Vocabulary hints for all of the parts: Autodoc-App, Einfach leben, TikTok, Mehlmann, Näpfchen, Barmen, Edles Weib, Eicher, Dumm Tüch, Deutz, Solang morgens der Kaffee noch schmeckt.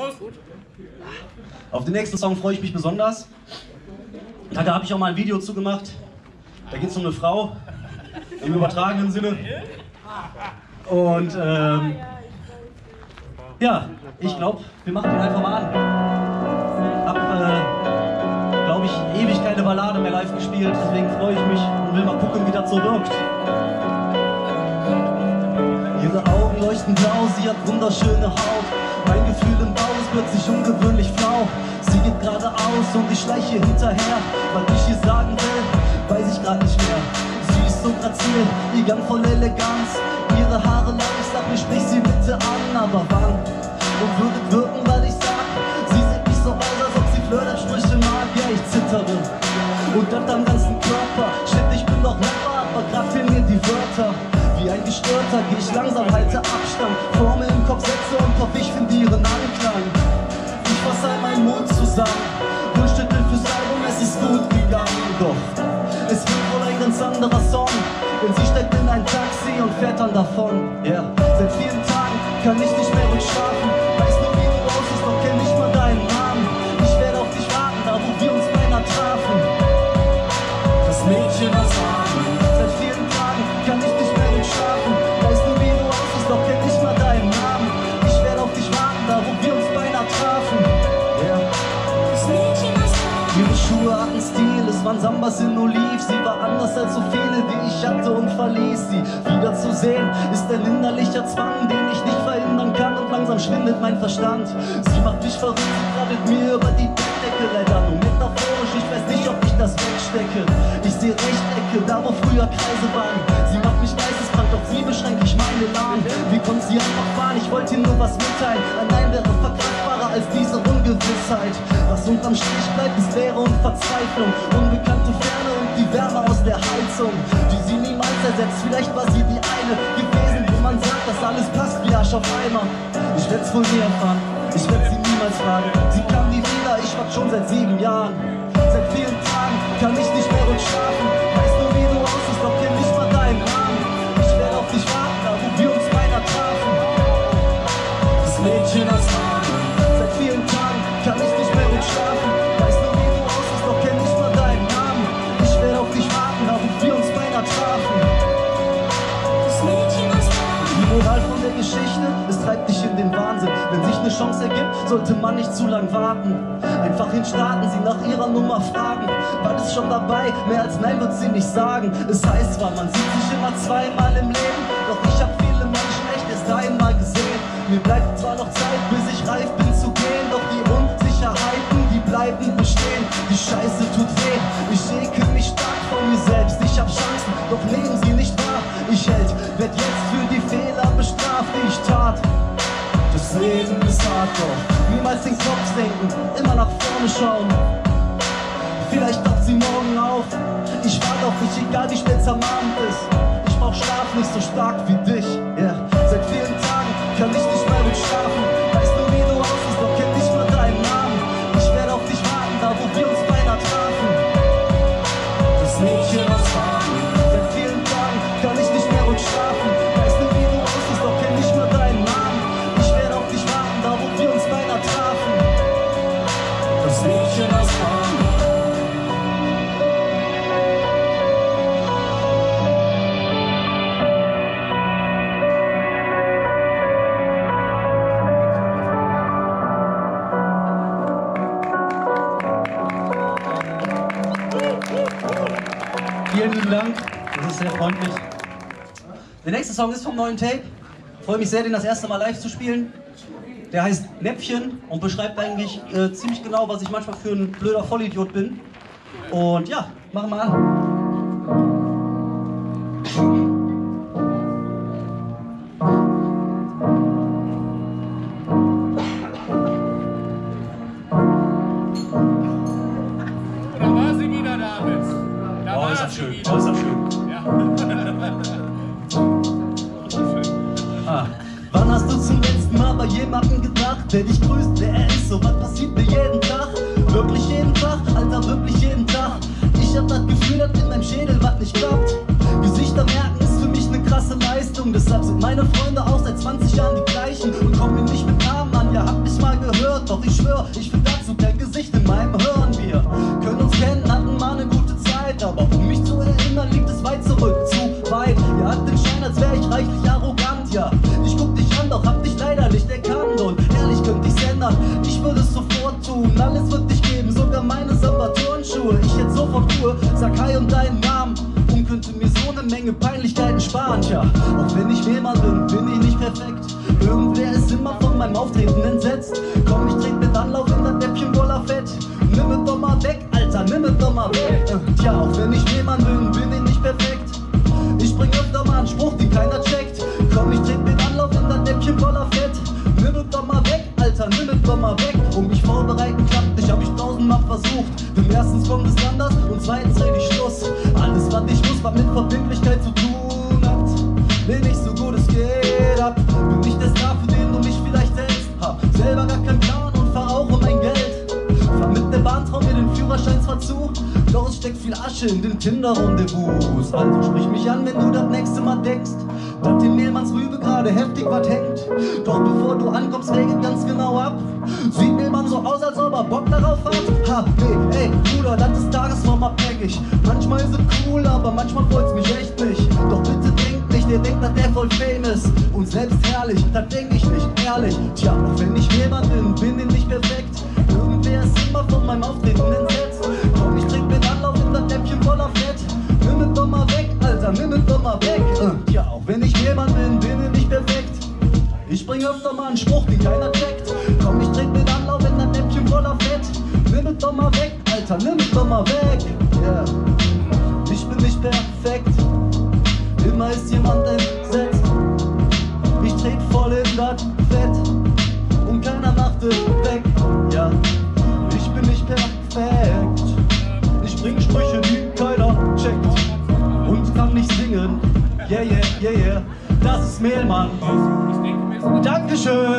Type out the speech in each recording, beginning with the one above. Prost. Auf den nächsten Song freue ich mich besonders. Da habe ich auch mal ein Video zu gemacht. Da geht es um eine Frau, im übertragenen Sinne. Und ja, ich glaube, wir machen den einfach mal an. Hab, glaube ich, ewig keine Ballade mehr live gespielt, deswegen freue ich mich und will mal gucken, wie das so wirkt. Ihre Augen leuchten blau, sie hat wunderschöne Haut. Mein Gefühl im Bauch ist plötzlich ungewöhnlich flau. Sie geht geradeaus und ich schleiche hinterher, weil ich ihr sagen will, weiß ich grad nicht mehr. Sie ist so grazil, ihr Gang voll Eleganz, ihre Haare lang, ich sag, mich sprich sie bitte an, aber wann? Und würde wirken, weil ich sag, sie sieht nicht so aus, als ob sie Flirtansprüche mag. Ja, ich zittere und dann am ganzen Körper. Shit, ich bin doch Rapper, aber grad fehlen mir die Wörter. Wie ein Gestörter geh ich langsam, halte Abstand, Formel im Kopf setze und hoffe, ich finde ihren Anklang. Ich fasse all meinen Mut zusammen, Wunschtitel fürs Album, es ist gut gegangen. Doch es wird wohl ein ganz anderer Song, denn sie steckt in ein Taxi und fährt dann davon. Yeah. Seit vielen Tagen kann ich nicht mehr ruhig schlafen, weiß nur wie du aussiehst, doch kenn nicht mal deinen Namen. Ich werde auf dich warten, da wo wir uns beinahe trafen. Das Mädchen das Arme. Seit vielen Tagen kann ich nicht mehr schlafen, weißt du, wie du aussiehst, doch kenn nicht mal deinen Namen. Ich werde auf dich warten, da wo wir uns beinahe trafen. Yeah. Ihre Schuhe hatten Stil, es waren Sambas in Oliv. Sie war anders als so viele, die ich hatte und verließ. Sie wieder zu sehen ist ein innerlicher Zwang, den ich nicht verhindern kann, und langsam schwindet mein Verstand. Sie macht mich verrückt, sie krabbelt mir über die Bettdecke, leider nur metaphorisch, ich weiß nicht, ob ich das wegstecke. Ich sehe Rechtecke, da wo früher Kreise waren. Sie macht mich weiß, es brand, doch sie beschränkt mich meine Lahn. Wie konnte sie einfach fahren? Ich wollte ihr nur was mitteilen. Allein wäre verkraftbarer als diese Ungewissheit. Was unterm Strich bleibt, ist Leere und Verzweiflung, unbekannte Ferne und die Wärme aus der Heizung, die sie niemals ersetzt. Vielleicht war sie die eine gewesen, wo man sagt, dass alles passt wie Arsch auf Eimer. Ich werd's wohl nie erfahren, ich werd sie niemals fragen. Sie kam nie wieder, ich warte schon seit 7 Jahren. Seit vielen Tagen kann ich nicht mehr ruhig schlafen, weißt du, wie du aussiehst, doch kenn nicht mal deinen Namen. Ich werd auf dich warten, da wo wir uns beinahe trafen. Das Mädchen das Arme. Seit vielen Tagen kann ich nicht mehr ruhig schlafen, weißt du, wie du aussiehst, doch kenn nicht mal deinen Namen. Ich werd auf dich warten, da wo wir uns beinahe trafen. Das Mädchen das Arme. Die Moral von der Geschichte, es treibt dich in den Wahnsinn. Wenn sich eine Chance ergibt, sollte man nicht zu lang warten. Einfach hinstarten, sie nach ihrer Nummer fragen. War das schon dabei? Mehr als nein wird sie nicht sagen. Es heißt zwar, man sieht sich immer zweimal im Leben, doch ich hab viele Menschen echt erst einmal gesehen. Mir bleibt zwar noch Zeit, bis ich reif bin zu gehen, doch die Unsicherheiten, die bleiben bestehen. Die Scheiße tut weh, ich ekel mich stark vor mir selbst. Ich hab Chancen, doch nehmen sie nicht wahr. Ich Held, werd jetzt für die Fehler bestraft, die ich tat. Das Leben ist hardcore, niemals den Kopf senken, immer nach vorne schauen. Vielleicht wacht sie morgen auf, ich warte auf dich, egal wie spät am Abend ist. Ich brauch Schlaf, nicht so stark wie dich, yeah. Seit vielen Tagen kann ich nicht mehr schlafen, weißt du, wie du aussiehst, doch kenn nicht mal deinen Namen. Ich werde auf dich warten, da wo wir uns beinahe trafen. Das Mädchen aus Barmen. Seit vielen Tagen kann ich nicht mehr schlafen, weißt du, wie du aussiehst, doch kenn nicht mal deinen Namen. Das Mädchen aus Barmen. Vielen lieben Dank, das ist sehr freundlich. Der nächste Song ist vom neuen Tape. Ich freue mich sehr, den das erste Mal live zu spielen. Der heißt Näpfchen und beschreibt eigentlich ziemlich genau, was ich manchmal für ein blöder Vollidiot bin. Und ja, machen wir an. Da war sie wieder, David. Da war sie schön. Wieder. Oh, ist das schön. Ja. Ah. Wann hast du zum letzten Mal bei jemandem gedacht, der dich grüßt, der er ist? So was passiert mir jeden Tag, wirklich jeden Tag, Alter, wirklich jeden Tag. Ich hab das Gefühl, dass in meinem Schädel was nicht klappt. Gesichter merken ist für mich eine krasse Leistung, deshalb sind meine Freunde auch seit 20 Jahren die gleichen und kommen mir nicht mit Namen an. Ja, habt mich mal gehört. sicher. Auch wenn ich Leber bin, bin ich nicht perfekt. Irgendwer ist immer von meinem Auftreten entsetzt. Komm, ich trete mit Anlauf in das Näpfchen voller Fett. Nimm es doch mal weg, Alter, nimm es doch mal weg. Tja, auch wenn ich Leber bin, bin ich nicht perfekt. Ich bring öfter mal einen Spruch, den keiner checkt. Komm, ich trete mit Anlauf in das Näpfchen voller Fett. Nimm es doch mal weg, Alter, nimm es doch mal weg. Um mich vorbereiten klappt nicht, hab ich 1000 Mal versucht. Denn erstens kommt es anders und zweitens red ich Schluss. Alles, was ich muss, war mit Verbindlichkeit zu tun hat. Will nicht so gut es geht ab. Bin nicht der Star, für den du mich vielleicht hältst. Hab selber gar keinen Plan und fahr auch um mein Geld. Fahr mit der Bahn, trau mir den Führerschein zwar zu, doch es steckt viel Asche in den Tinder-Rendezvous. Also sprich mich an, wenn du das nächste Mal denkst, dass dem Mehlmanns Rübe gerade heftig was hängt. Doch bevor du ankommst, regelt ganz genau ab. Sieht Mehlmann so aus, als ob er Bock darauf hat. Ha, nee, ey, Bruder, das ist tagesformabhängig. Manchmal ist es cool, aber manchmal freut's mich echt nicht. Doch bitte denkt nicht, der denkt, dass der voll fame ist. Und selbst herrlich, das denk ich nicht, ehrlich. Tja, auch wenn ich Mehlmann bin ich nicht perfekt. Irgendwer ist immer von meinem Auftreten entsetzt. Komm, ich trink mit Anlauf in das Näpfchen voller Fett. Nimm es doch mal weg, Alter, nimm es doch mal weg. Ja, auch wenn ich jemand bin ich nicht perfekt. Ich bring öfter mal einen Spruch, den keiner checkt. Komm, ich trete mit Anlauf in ein Näpfchen voller Fett. Nimm es doch mal weg, Alter, nimm es doch mal weg. Yeah. Ich bin nicht perfekt. Immer ist jemand entsetzt. Ich trete voll in das Fett. Und keiner macht es weg. Ja, ich bin nicht perfekt. Ich bring Sprüche, die keiner checkt. Und kann nicht singen. Yeah, yeah, yeah, yeah. Das ist Mehlmann. Dankeschön.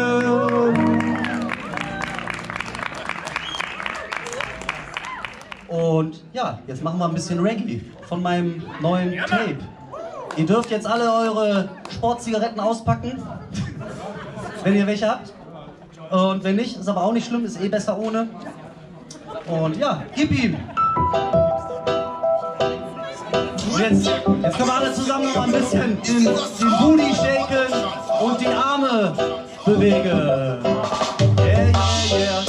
Und ja, jetzt machen wir ein bisschen Reggae von meinem neuen Tape. Ihr dürft jetzt alle eure Sportzigaretten auspacken, wenn ihr welche habt. Und wenn nicht, ist aber auch nicht schlimm, ist eh besser ohne. Und ja, gib ihm. Jetzt können wir alle zusammen noch ein bisschen den Booty shaken und die Arme bewegen. Yeah, yeah, yeah.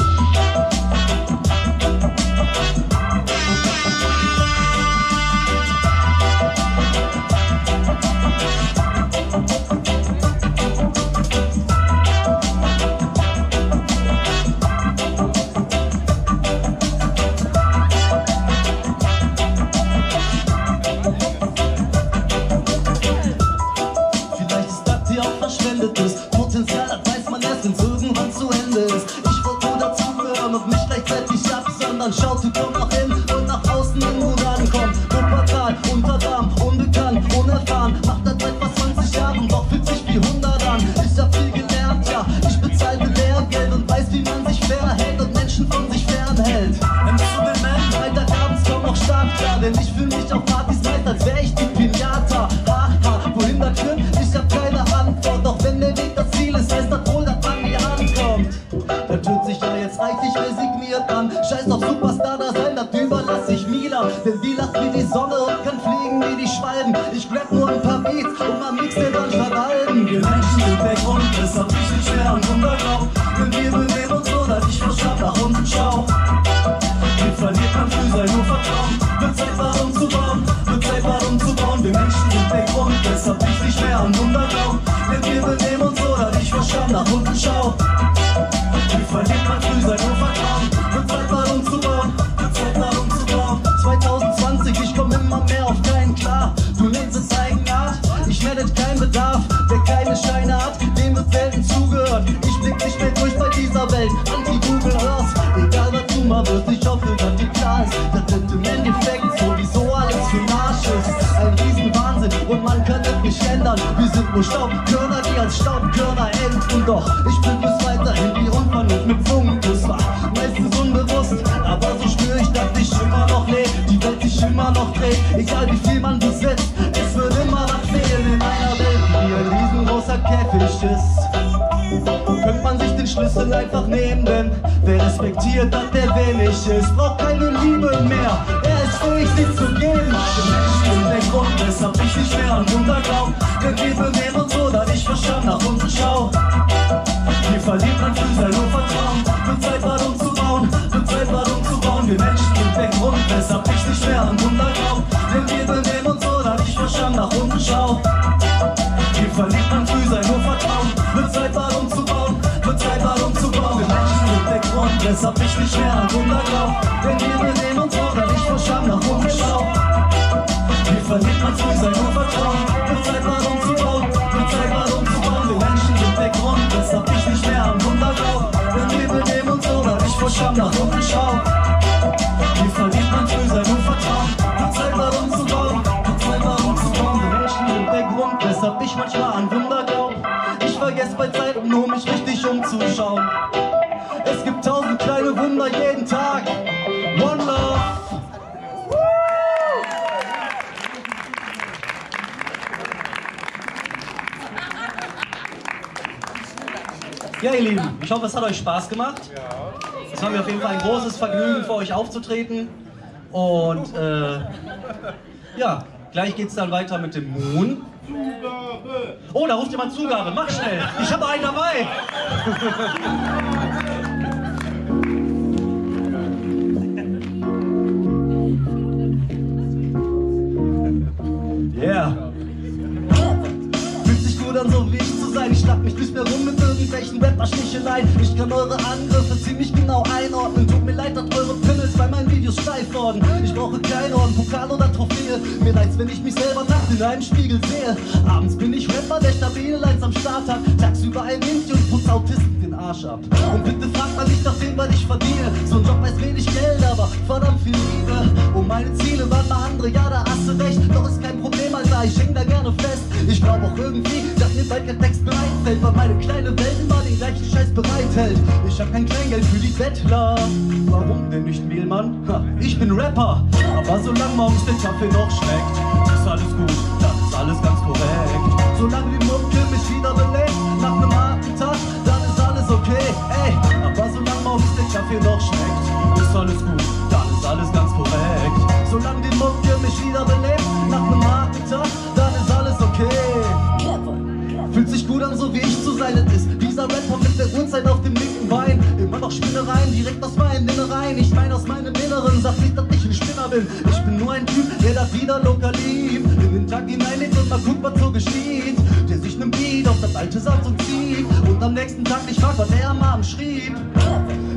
Besser ich nicht mehr an Wunder glaub, denn wir benehmen uns so, dass ich vor Scham nach unten schau. es hab ich nicht mehr an Wunder glaubt. Denn wir sehen uns auch, weil ich vor Scham nach oben schau. Hier verliert man früh sein Urvertrauen. Wird Zeit mal umzubauen, wird Zeit mal umzubauen. Wir Menschen sind der Grund, das hab ich nicht mehr an Wunder glaubt. Denn wir benehmen uns so, weil ich vor Scham nach oben schau. Hier verliert man früh sein Urvertrauen. Wird Zeit mal umzubauen, wird Zeit mal umzubauen. Wir Menschen sind der Grund, das hab ich manchmal an Wunder glaubt. Ich vergesse bei Zeiten, um mich richtig umzuschauen. Es gibt tausend kleine Wunder jeden Tag. One Love. Ja, ihr Lieben, ich hoffe, es hat euch Spaß gemacht. Es war mir auf jeden Fall ein großes Vergnügen, für euch aufzutreten. Und ja, gleich geht's dann weiter mit dem Moon. Zugabe! Oh, da ruft jemand Zugabe. Mach schnell. Ich habe einen dabei. Yeah. Fühlt sich gut an, so wie ich zu sein. Ich schnapp mich nicht mehr rum mit irgendwelchen Rapper-Sticheleien. Ich kann eure Angriffe ziemlich genau einordnen. Tut mir leid, dass eure Pimmels bei meinen Videos steif worden. Ich brauche keinen Orden, Pokal oder Trophäe. Mir leid's, wenn ich mich selber nachts in einem Spiegel sehe. Abends bin ich Rapper, der stabile Lines am Start hat. Tagsüber ein Indie und putz Autisten den Arsch ab. Und bitte fragt man nicht nach dem, was ich verdiene. So ein Job heißt wenig Geld, aber verdammt viel Liebe. Und meine Ziele waren mal andere, ja, da hast du recht. Doch ist kein Problem, Alter, ich häng da gerne fest. Ich glaub auch irgendwie, dass mir bald kein Text bereitfällt, weil meine kleine Welt immer den gleichen Scheiß bereithält. Ich hab kein Kleingeld für die Bettler. Warum denn nicht, Mehlmann? Ha, ich bin Rapper, aber solange morgens der Kaffee noch schmeckt, ist alles gut, das ist alles ganz korrekt. Solange die Mucke mich wieder belegt, nach einem harten Tag, dann ist alles okay. Ey, aber solange morgens der Kaffee noch schmeckt, ist alles gut, dann ist alles ganz korrekt. Solange die Mucke mich wieder belebt, nach einem harten Tag, dann ist alles okay. Fühlt sich gut an, so wie ich zu sein ist. Dieser Rapper mit der Uhrzeit auf dem linken Bein. Immer noch Spinnereien, direkt aus meinem Innerein. Ich mein aus meinem Inneren, sag nicht, dass ich ein Spinner bin. Ich bin nur ein Typ, der da wieder lokal liebt. In den Tag hineinlebt und mal guckt, was so geschieht. Der sich nimmt Beat auf das alte Satz und zieht. Und am nächsten Tag nicht fragt, was er am Abend schrieb.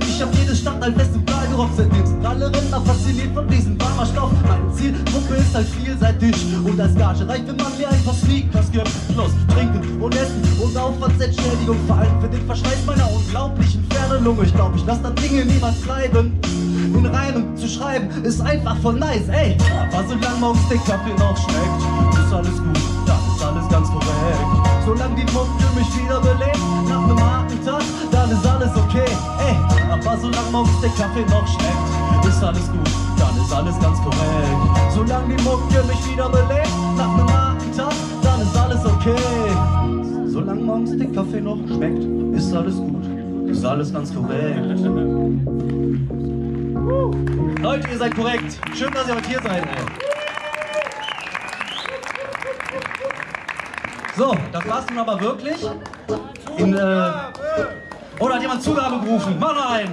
Ich hab jede Stadt ein besten Plan gerockt, seitdem alle Rinder fasziniert von diesem warmer Stoff. Mein Ziel, Gruppe ist halt vielseitig. Und als Gage reicht, wenn man mir ein paar Sneakers gibt. Plus trinken und essen und Aufwandsentschädigung. Vor allem für den Verschleiß meiner unglaublichen Pferdelunge. Ich glaub, ich lass das Ding niemals bleiben. In Reimen zu schreiben ist einfach voll nice, ey. Aber solange morgens der Kaffee noch schmeckt, ist alles gut, das ist alles ganz korrekt. Solange die Mucke mich wieder belebt, nach einem harten Tag, dann ist alles okay, ey. Aber solange morgens der Kaffee noch schmeckt, ist alles gut, dann ist alles ganz korrekt. Solange die Mucke mich wieder belebt, nach einem harten Tag, dann ist alles okay. Solange morgens der Kaffee noch schmeckt, ist alles gut, ist alles ganz korrekt. Leute, ihr seid korrekt. Schön, dass ihr heute hier seid, ey. So, das war's nun aber wirklich. Oh, da hat jemand Zugabe gerufen. Mann, nein!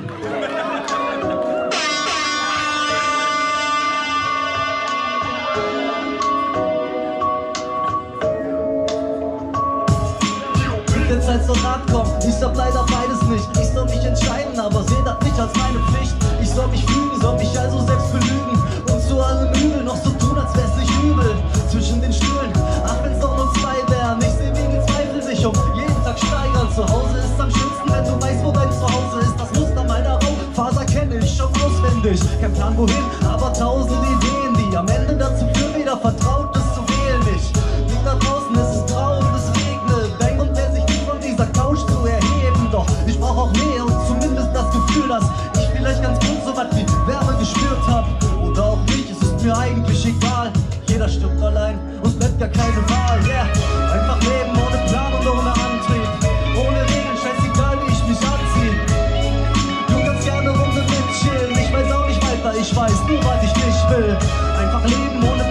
Jetzt als so hart kommt, ich darf leider beides nicht. Ich soll mich entscheiden, aber seh das nicht als meine Pflicht. Ich soll mich fügen, soll mich also selbst belügen. Und zu allem Übel noch so tun, als wär's nicht übel. Zwischen den Stühlen, ach, wenn's auch nur zwei wären. Ich seh wegen Zweifel sich um jeden Tag steigern. Zu Hause ist am schönsten, wenn du weißt, wo dein Zuhause ist. Das Muster meiner Raumfaser kenne ich schon auswendig. Kein Plan wohin, aber tausend Ideen, die am Ende dazu führen, wieder Vertrautes zu wählen. Ich lieg da draußen, es ist traurig, es regnet. Bang und der sich nie von dieser Couch zu erheben. Doch ich brauch auch Nähe und zumindest das Gefühl, dass ich vielleicht ganz gut so was wie Wärme gespürt hab. Oder auch nicht, es ist mir eigentlich egal. Jeder stirbt allein, uns bleibt gar keine Wahl, yeah. Einfach leben, ohne Plan und ohne Antrieb. Ohne Regeln, scheißegal wie ich mich anziehe. Du kannst gerne Runde mit chillen. Ich weiß auch nicht weiter, ich weiß nur, was ich nicht will. Einfach leben, ohne